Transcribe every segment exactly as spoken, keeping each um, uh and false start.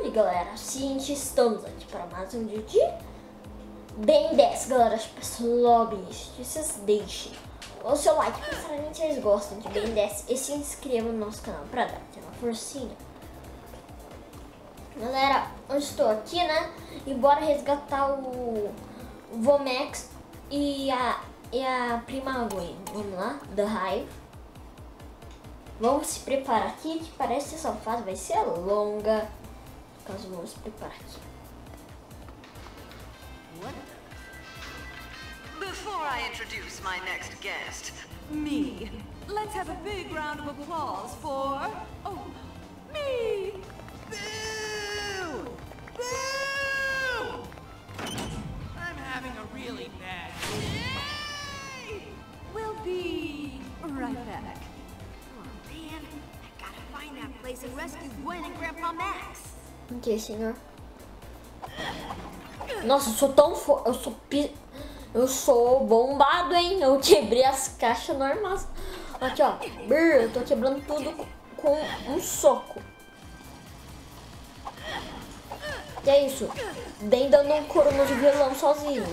E galera, seguinte, estamos aqui para mais um vídeo de Ben dez. Galera, as pessoas lobem isso, vocês deixem o seu like, principalmente se vocês gostam de Ben dez, e se inscrevam no nosso canal para dar uma forcinha. Galera, eu estou aqui, né? E bora resgatar o Vomex e a, e a prima Gwen. Vamos lá, The Hive. Vamos se preparar aqui, que parece que essa fase vai ser longa. Caso vamos se preparar aqui. Before I introduce my next guest, me, let's have a big round of applause for oh, me. Boo! Boo! I'm having a really bad day. We'll be right back. Oh man, I gotta find that place and rescue Gwen and Grandpa Max. Ok, senhor. Nossa, eu sou tão fo... Eu sou pi... Eu sou bombado, hein? Eu quebrei as caixas normais. Aqui, ó. Brrr, eu tô quebrando tudo com um soco. Que é isso? Bem dando um couro no vilão sozinho.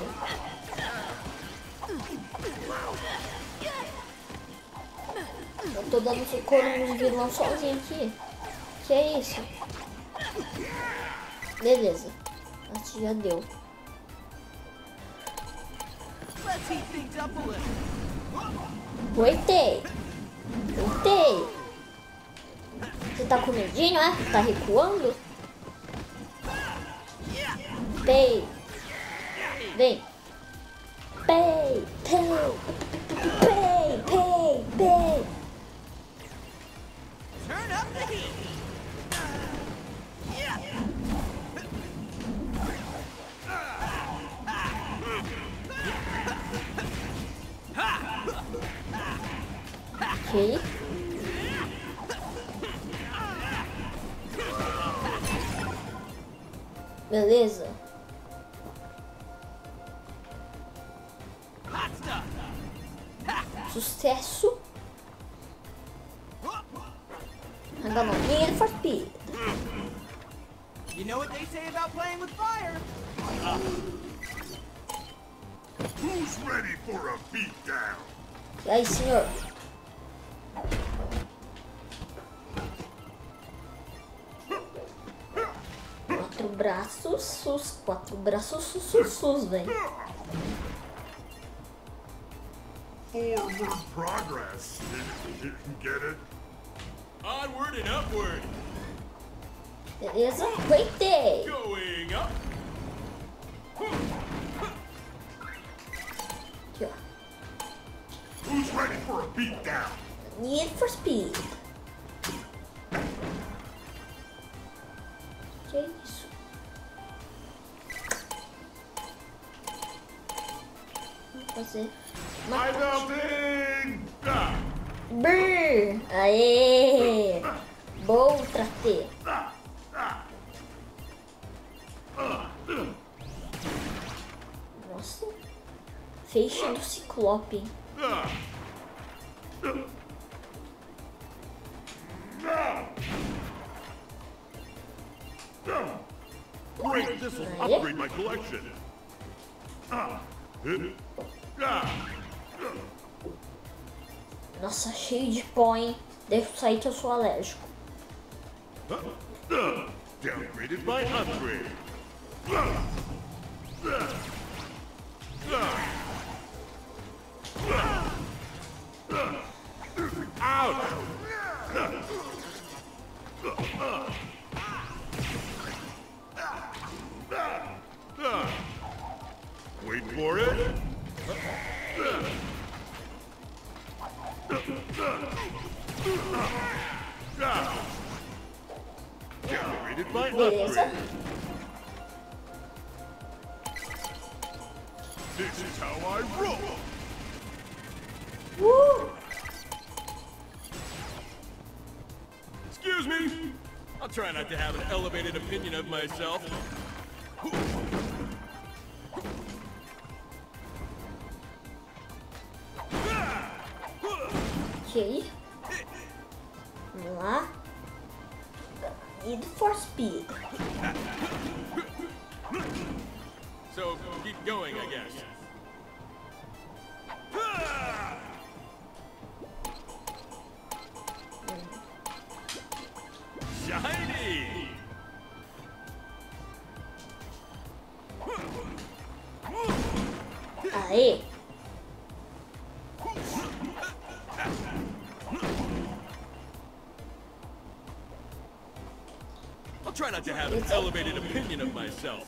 Eu tô dando esse couro no vilão sozinho aqui. Que é isso? Beleza, acho que já deu. Oitei! Oitei! Você tá com medinho, é? Tá recuando? Pei! Vem! Pei! Pei! Pei! Pei! Pei! Turn up the heat! Ok. Beleza. Sucesso. Anda na linha for speed. You know what they say about playing with fire? Who's ready for a beatdown? E aí, senhor? Quatro braços, sus, quatro braços, sus, sus, sus, velho. Forward progress. You can get it. Onward and upward. Beleza, aguentei. Going up. Aqui, ó. Who's ready for a beatdown? Need for speed. Que é isso? Vou fazer uma coisa. Brrr! Aê! Bom, tratei. Nossa. Feixe do Cyclops. Great, this will upgrade my collection. Nossa, cheio de pó, hein? Deixa eu sair que eu sou alérgico. Downgraded by upgrade. Wait for it. Generated by upgrade. This is how I roll. Woo! Excuse me. I'll try not to have an elevated opinion of myself. Ok. Vamos lá. Need for Speed. So keep going, I guess. Shiny! Aê! I'll try not to have an elevated opinion of myself.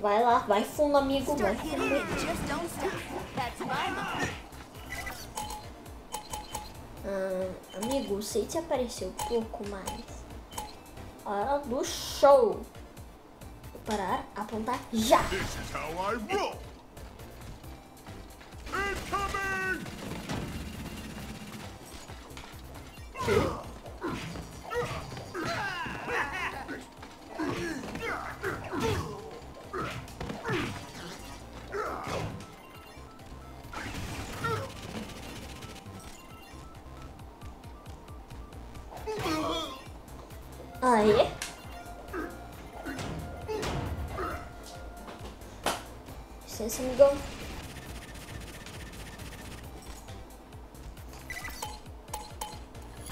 Vai lá, vai fundo, amigo. Vai fundo. Hum, amigo, o Sage apareceu um pouco mais. Hora do show. Vou parar, apontar já. This is how I roll. Incoming! Aê! Licença, amigão.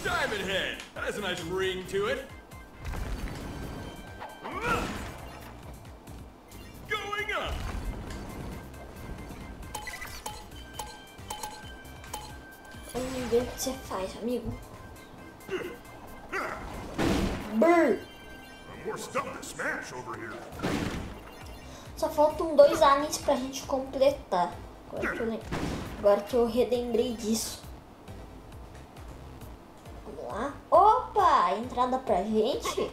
Diamond Head! That has a nice ring to it. Going up! Eu não vejo o que você faz, amigo. Só faltam dois aliens pra gente completar. Agora que, eu, agora que eu relembrei disso. Vamos lá. Opa! Entrada pra gente.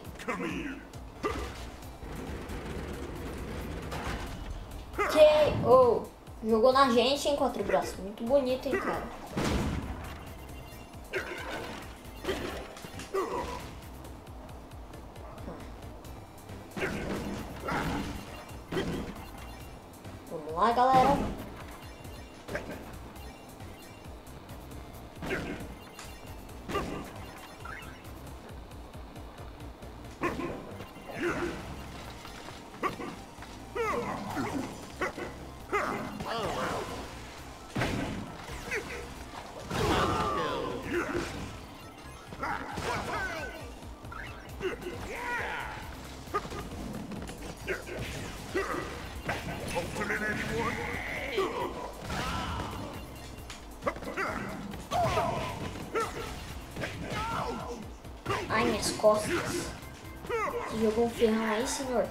K O. Jogou na gente em quatro braços. Muito bonito, hein, cara? Vamos lá, galera. Ai, minhas costas. Você jogou um ferrão aí, senhor?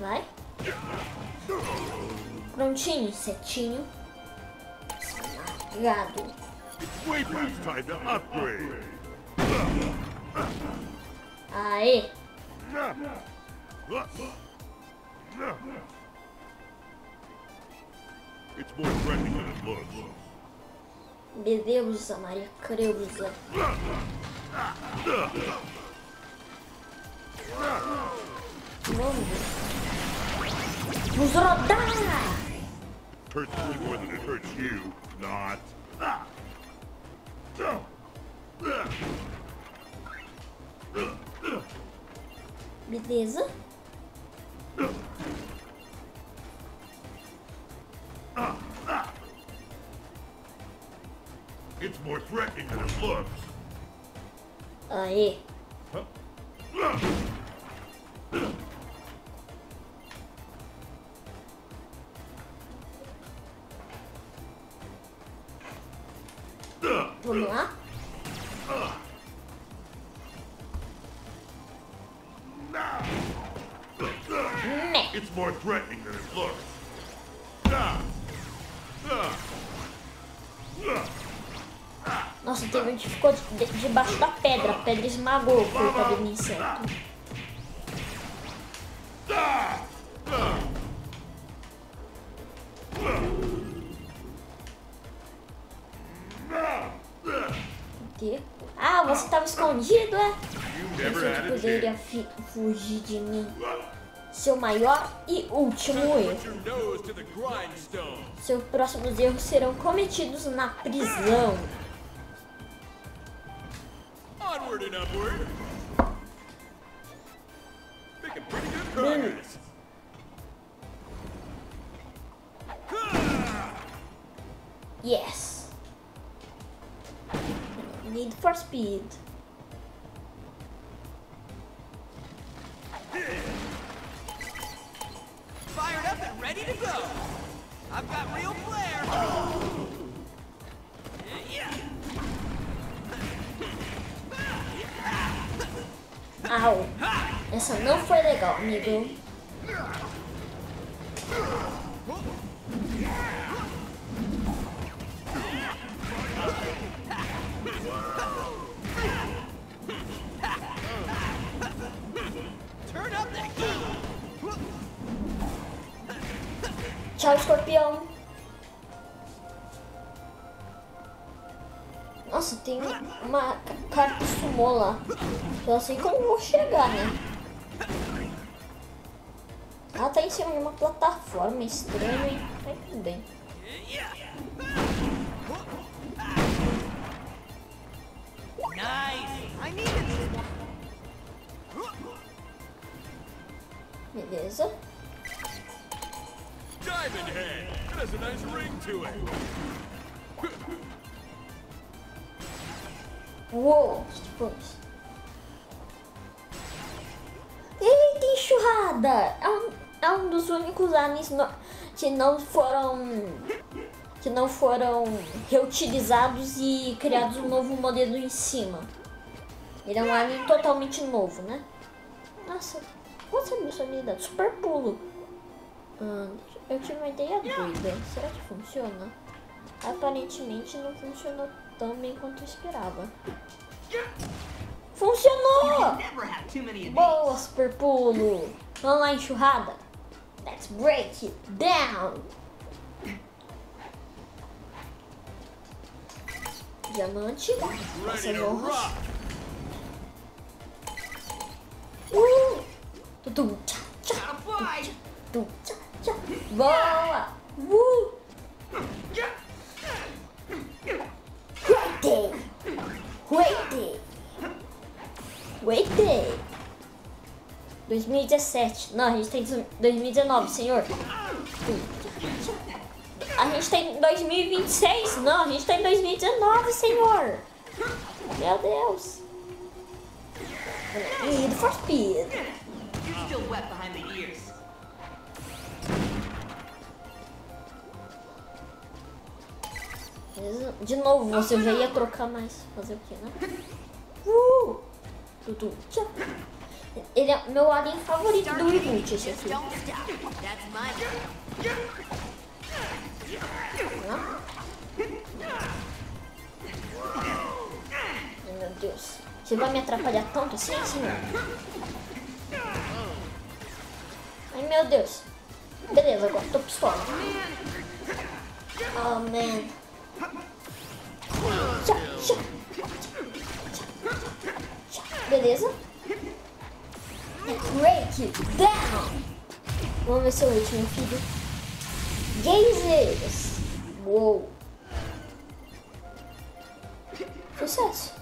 Vai. Prontinho, setinho. Gado. Aê. Beleza, Maria Creuza. Vamos. Vamos rodar! Hurts you more than it hurts you, not. Beleza. It's more threatening than it looks. Aê. Vamos lá. It's more threatening than it looks. Nossa, teve um que ficou debaixo da pedra. A pedra esmagou o corpo do inseto. O quê? Ah, você estava escondido, é? Você poderia fugir de mim. seu maior e último erro. Seus próximos erros serão cometidos na prisão. Bem, yes. Need for speed. Fired up and ready to go. I've got real flair. Oh. Yeah. Au. Essa não foi legal, amigo. Tchau, escorpião. Nossa, tem uma carta sumô lá. Eu sei como eu vou chegar, né? Ela tá em cima de uma plataforma estranha, hein? Mas tudo bem. Beleza. Diamond Head. It has a nice ring to it. Uou, depois. Eita, enxurrada! É um, é um dos únicos animes no, que não foram que não foram reutilizados e criados um novo modelo em cima. Ele é um anime totalmente novo, né? Nossa, qual é a minha habilidade? Super pulo. Hum, eu tive uma ideia doida. Será que funciona? Aparentemente não funcionou tão bem quanto eu esperava. Funcionou! Boa, super pulo! Vamos lá, enxurrada! Let's break it down! Diamante. Essa morra. Uh! Tudum, tchá, tchá! Tudum, tchá, tchá! Boa! Uh! Wait! Wait! Wait! dois mil e dezessete. Não, a gente tem dois mil e dezenove, senhor. A gente tem dois mil e vinte e seis. Não, a gente tem dois mil e dezenove, senhor. Meu Deus. Need for speed. You're still wet behind the ears. De novo, você já ia trocar mais. Fazer o que, né? Uh! Tudo. Ele é meu alien favorito do reboot, esse aqui. Oh, meu Deus. Você vai me atrapalhar tanto assim, senhor? Ai, meu Deus. Beleza, agora tô pistola. Oh, man. Tchá, tchá, tchá, tchá, tchá. Beleza? Break it down! Vamos ver seu último, filho. Gazers! Uou! Sucesso!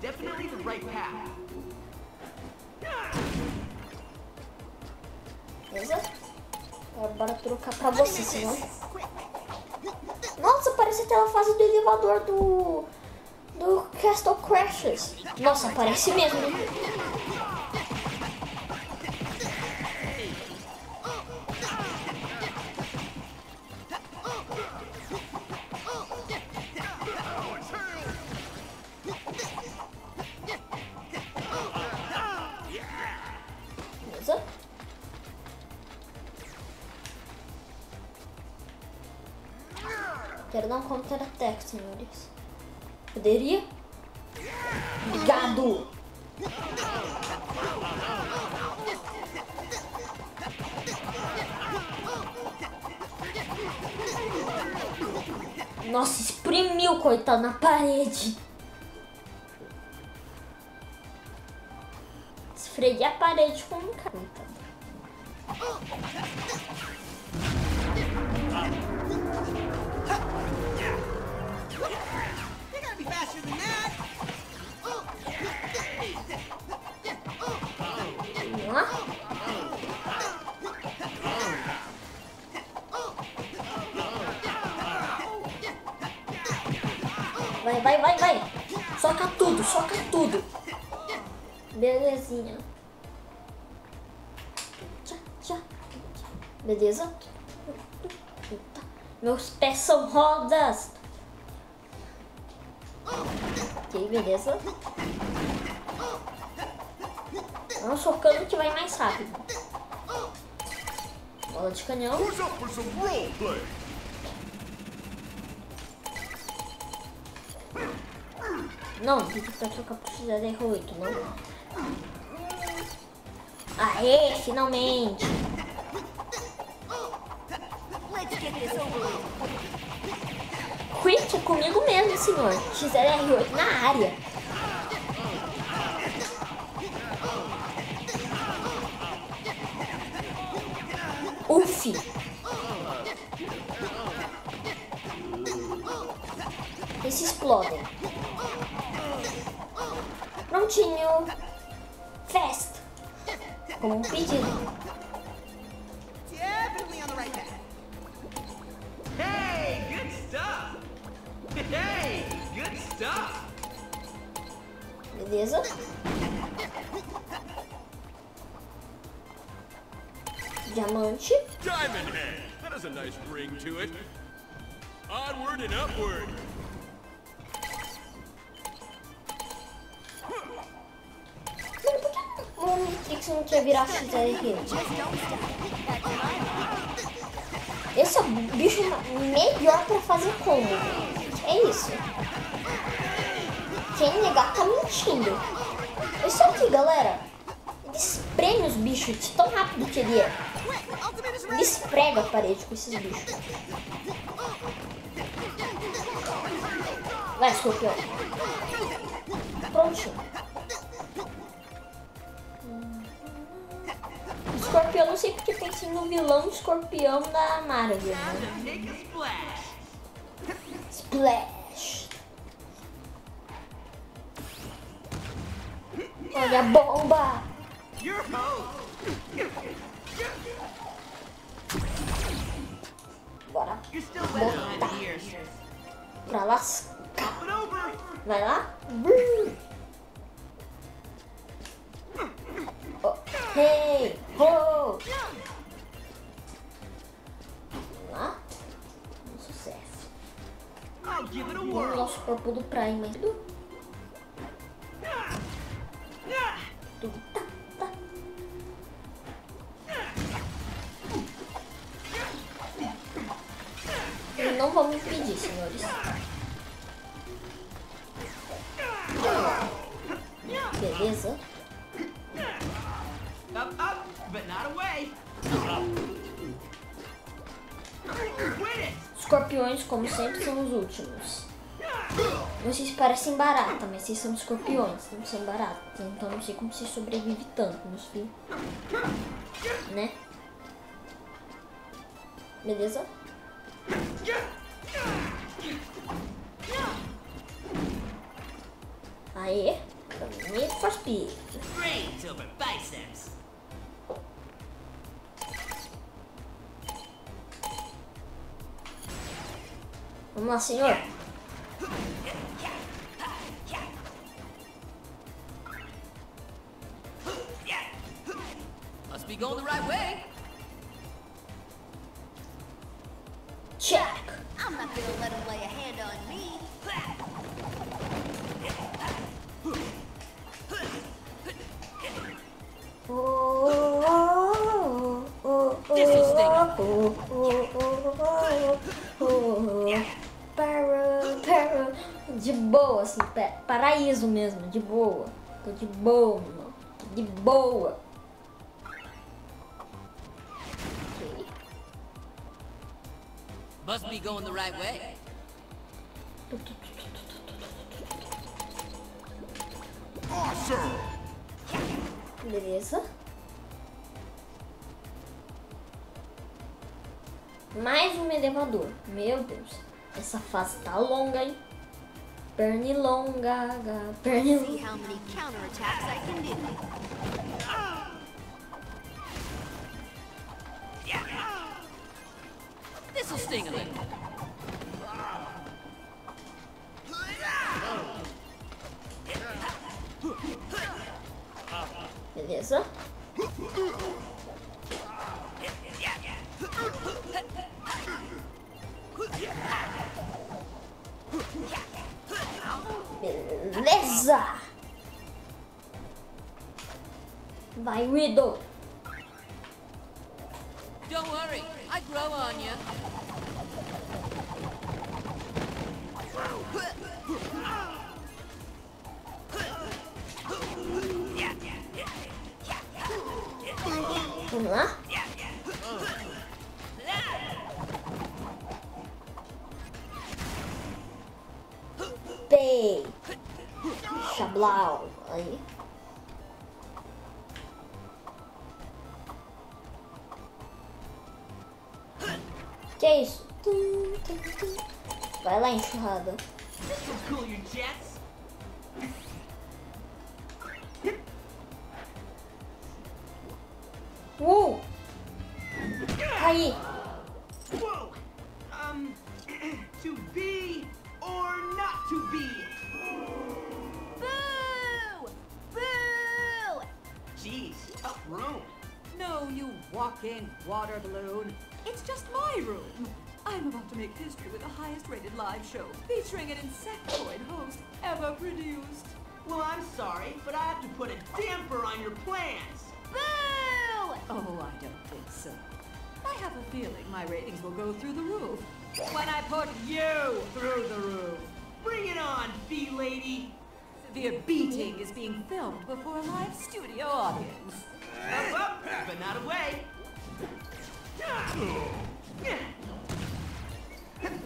Definitely the right path. Beleza? Agora bora trocar pra você, senão. Nossa, parece aquela fase do elevador do. do Castle Crashers. Nossa, parece mesmo. Quero dar um contra-ataque, senhores. Poderia? Obrigado! Nossa, exprimiu, coitado, na parede. Esfreguei a parede com um cara. Vai, vai, vai, vai. Soca tudo, soca tudo. Belezinha. Já, já. Beleza? Meus pés são rodas. Ok, beleza. Não socando que vai mais rápido. Bola de canhão. Não, tem que pra trocar pro X L R oito, não? Aê, finalmente! Quick, comigo mesmo, senhor. X L R oito na área. Uf! Eles explodem. Prontinho. Festa. Como um pedido. Hey, good stuff. Hey, good stuff. Beleza? Diamante. Diamond Head. That has a nice ring to it. Onward and upward. Você não quer virar X L R? Esse é o bicho melhor pra fazer combo. É isso. Quem negar tá mentindo. É isso aqui, galera. Ele espreme os bichos de tão rápido que ele é. Ele esprega a parede com esses bichos. Vai, escorpião. Prontinho. Escorpião, não sei porque pensei no vilão escorpião da Marvel. Né? Splash. Olha a bomba. Bora. Botar. Pra lascar. Vai lá. Oh. Hey. Oh! Vamos lá. Um sucesso. O nosso corpo do Prime. Não vamos impedir, senhores. Beleza. Up, up, but not away. Escorpiões, como sempre, são os últimos. Vocês parecem barata, mas vocês são escorpiões, não são baratas. Então não sei como vocês sobrevivem tanto, meus filhos. Né? Beleza? Aê! Need for speed. Brains over biceps. Vamos lá, senhor. Must be going the right way. Check. I'm not gonna let him lay a hand on me. Oh, oh, oh, oh, oh, oh, oh, oh, para, para, de boa, assim, paraíso mesmo, de boa, tô de boa, mano, de boa. Must be going the right way. Awesome. Beleza. Mais um elevador. Meu Deus. Essa fase tá longa, hein? Pernilonga, pernilonga. Beleza. Beleza. Vai, Widow. Don't worry, I grow on you. Vamos lá? Pei. Xablau. Aí. Que é isso? Vai lá, enxurrada. Uou! Aí! Uou! Um, to be or not to be? Boo! Boo! Jeez, tough room. No, you walking water balloon. It's just my room. I'm about to make history with the highest rated live show featuring an insectoid host ever produced. Well, I'm sorry, but I have to put a damper on your plans. Boo! Oh, I don't think so. I have a feeling my ratings will go through the roof when I put you through the roof. Bring it on, bee lady. Severe beating is being filmed before a live studio audience. Up, up, but not away.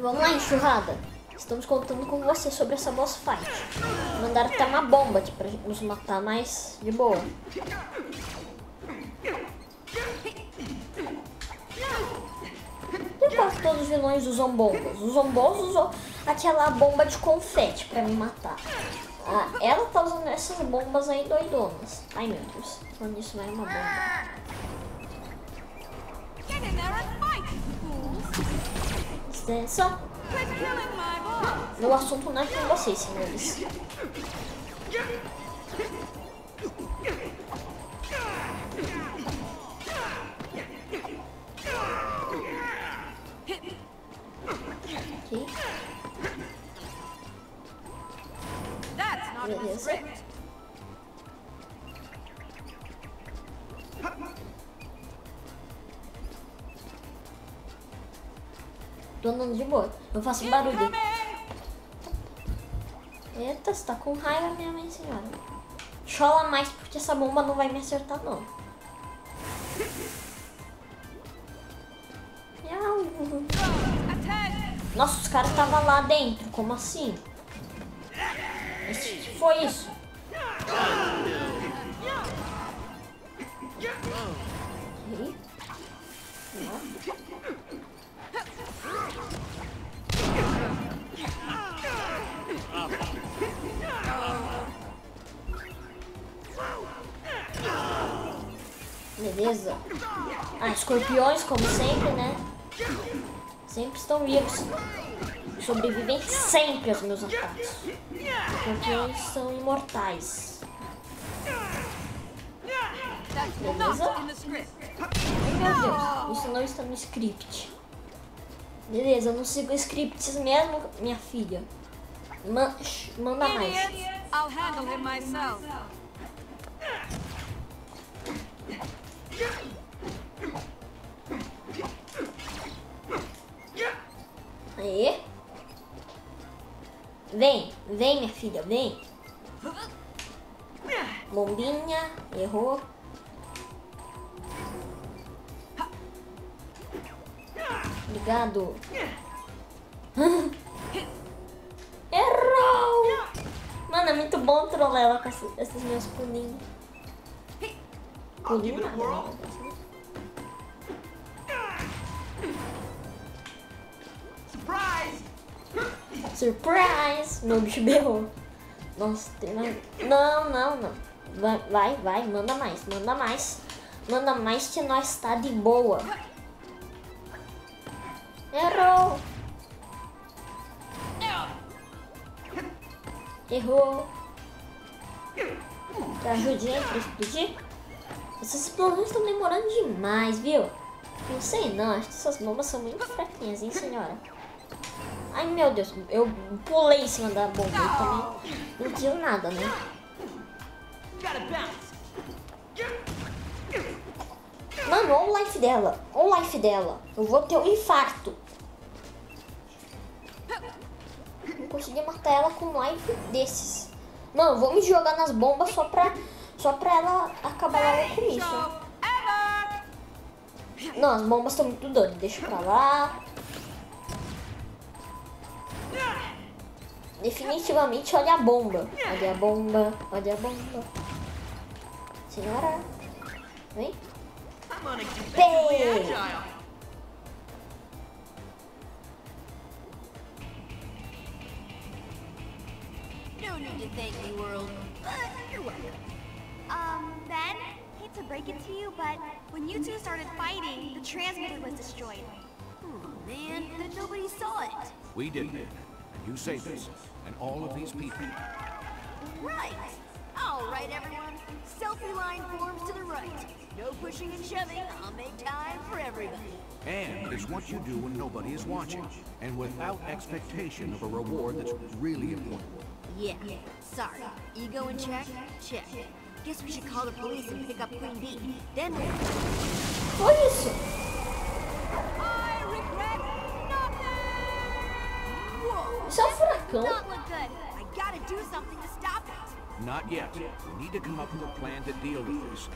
Vamos lá, enxurrada. Estamos contando com você sobre essa boss fight. Mandaram até uma bomba aqui pra nos matar, mas de boa. Eu gosto que todos os vilões usam bombas. Usam bombas, usam aquela bomba de confete pra me matar. Ah, ela tá usando essas bombas aí doidonas. Ai meu Deus, falando isso não é uma bomba. Licença. Meu assunto não é com vocês, senhores. Aqui. Beleza. Tô andando de boa, não faço barulho. Eita, você tá com raiva, minha mãe senhora. Chola mais porque essa bomba não vai me acertar não. Nossa, os caras estavam lá dentro, como assim? Que foi isso? Okay. Beleza. Ah, escorpiões, como sempre, né? Sempre estão vivos. Sobrevivem sempre aos meus ataques. Escorpiões são imortais. Beleza? Meu Deus, isso não está no script. Beleza, eu não sigo scripts mesmo, minha filha. Man manda mais. I'll handle him myself. Aê. Vem, vem minha filha, vem. Bombinha, errou. Obrigado. muito bom trollar ela com esses, esses meus pulinhos. Pulinho nada, né? Surprise! Meu bicho berrou. Nossa, tem mais... Não, não, não. Vai, vai, vai. Manda mais, manda mais. Manda mais que nós tá de boa. Errou! Errou! Tá ajudinha pra explodir? Essas explosões estão demorando demais, viu? Não sei não, acho que essas bombas são muito fraquinhas, hein, senhora? Ai, meu Deus, eu pulei em cima da bomba também. Não deu nada, né? Mano, olha o life dela. Olha o life dela. Eu vou ter um infarto. Não consegui matar ela com um life desses. Mano, vou me jogar nas bombas só pra, só pra ela acabar logo com isso. Não, as bombas estão muito doidas. Deixa pra lá. Definitivamente, olha a bomba. Olha a bomba. Olha a bomba. Senhora. Vem. Bem. Um, Ben, hate to break it to you, but when you two started fighting, the transmitter was destroyed. Oh man, but nobody saw it. We didn't. You say this, and all of these people. Right! All right, everyone. Selfie line forms to the right. No pushing and shoving. I'll make time for everybody. And it's what you do when nobody is watching, and without expectation of a reward that's really important. Yeah. Sorry. Ego in check? Check. Guess we should call the police and pick up Queen Bee. Then we'll... What is it? I regret nothing! Whoa! So fracco. Not look good. I gotta do something to stop it. Not yet. We need to come up with a plan to deal with this.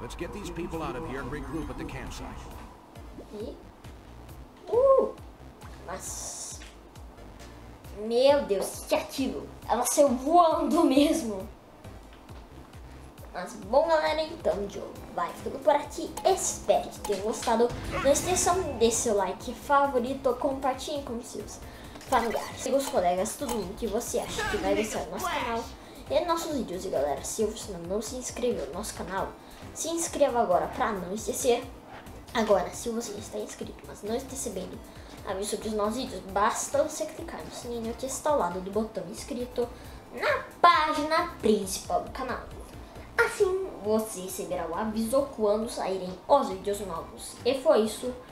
Let's get these people out of here and regroup at the campsite. Uh, mas... Meu Deus, que aquilo! Ela saiu voando mesmo! Mas bom, galera, então o jogo vai ficando por aqui. Espero que tenham gostado. Não esqueçam de deixar seu like favorito, compartilhem com seus familiares, seus colegas, todo mundo que você acha que vai gostar do nosso canal. E nossos vídeos, e galera, se você não se inscreveu no nosso canal, se inscreva agora pra não esquecer. Agora, se você está inscrito, mas não está recebendo aviso sobre os nossos vídeos, basta você clicar no sininho que está ao lado do botão inscrito na página principal do canal. Assim, você receberá o aviso quando saírem os vídeos novos. E foi isso.